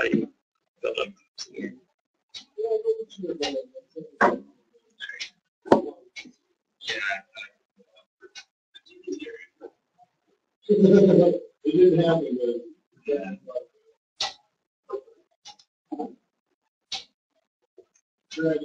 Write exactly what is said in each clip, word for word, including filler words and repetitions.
It didn't happen, but yeah. Right.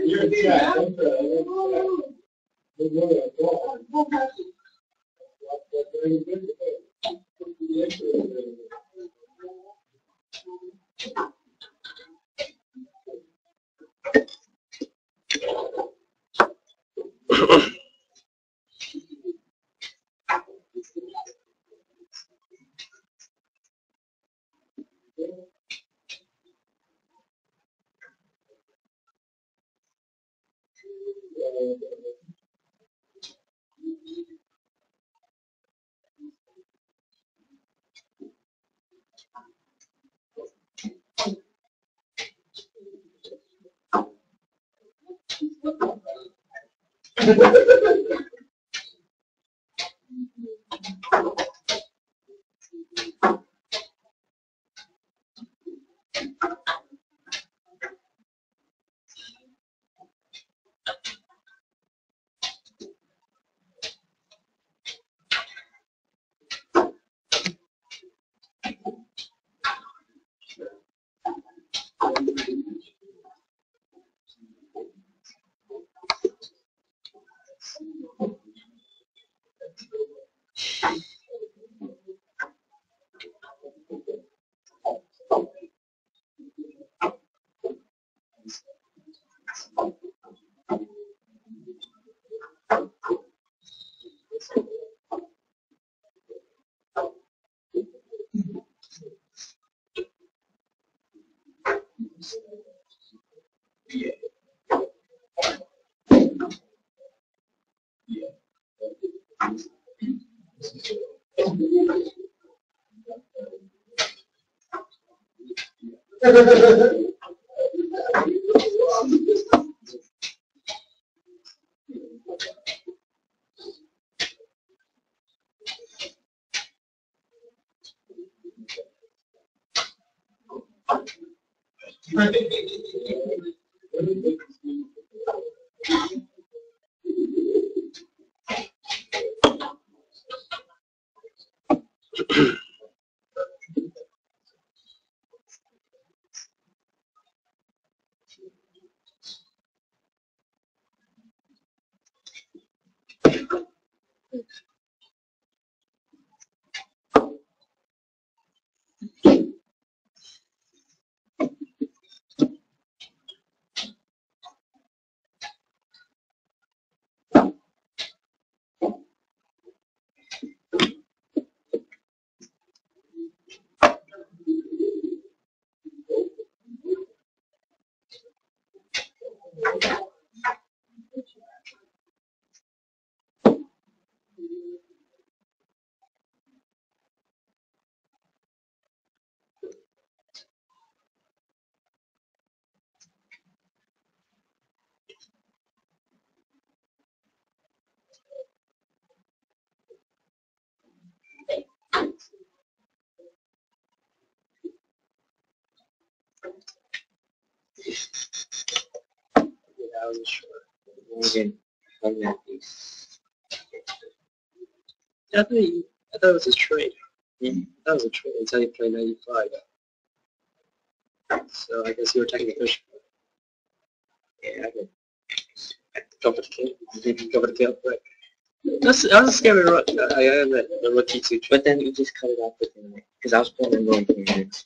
You're a chat. Yeah, I thought, you, I thought it was a trade. Mm-hmm. I thought it was a trade until you played ninety-five. So I guess you were taking the fish. Yeah, I did. Go for the kill. Mm-hmm. Go for the kill quick. That's, I was a scary rookie. I am a rookie too. But then you just cut it off with the night. Because I was playing in going for minutes.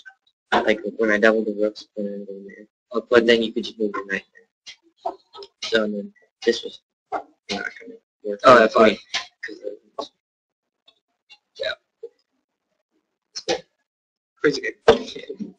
Like when I doubled the rooks, I was playing in oh, but then you could just move the night. So then this was not going to work. Oh, that's funny. Yeah. Crazy game.